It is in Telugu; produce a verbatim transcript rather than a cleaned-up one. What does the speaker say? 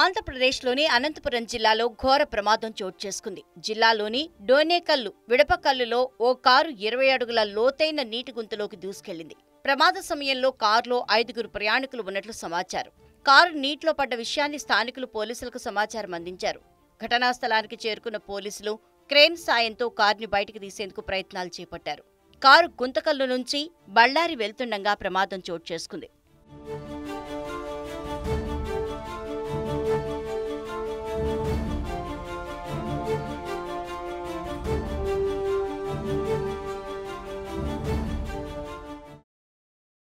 ఆంధ్రప్రదేశ్లోని అనంతపురం జిల్లాలో ఘోర ప్రమాదం చోటు చేసుకుంది. జిల్లాలోని డోనేకల్లు విడపకల్లులో ఓ కారు ఇరవై అడుగుల లోతైన నీటి గుంతలోకి దూసుకెళ్లింది. ప్రమాద సమయంలో కారులో ఐదుగురు ప్రయాణికులు ఉన్నట్లు సమాచారం. కారు నీటిలో పడ్డ విషయాన్ని స్థానికులు పోలీసులకు సమాచారం అందించారు. ఘటనా స్థలానికి చేరుకున్న పోలీసులు క్రేన్ సాయంతో కారుని బయటకు తీసేందుకు ప్రయత్నాలు చేపట్టారు. కారు గుంతకల్లు నుంచి బళ్ళారి వెళ్తుండగా ప్రమాదం చోటు చేసుకుంది.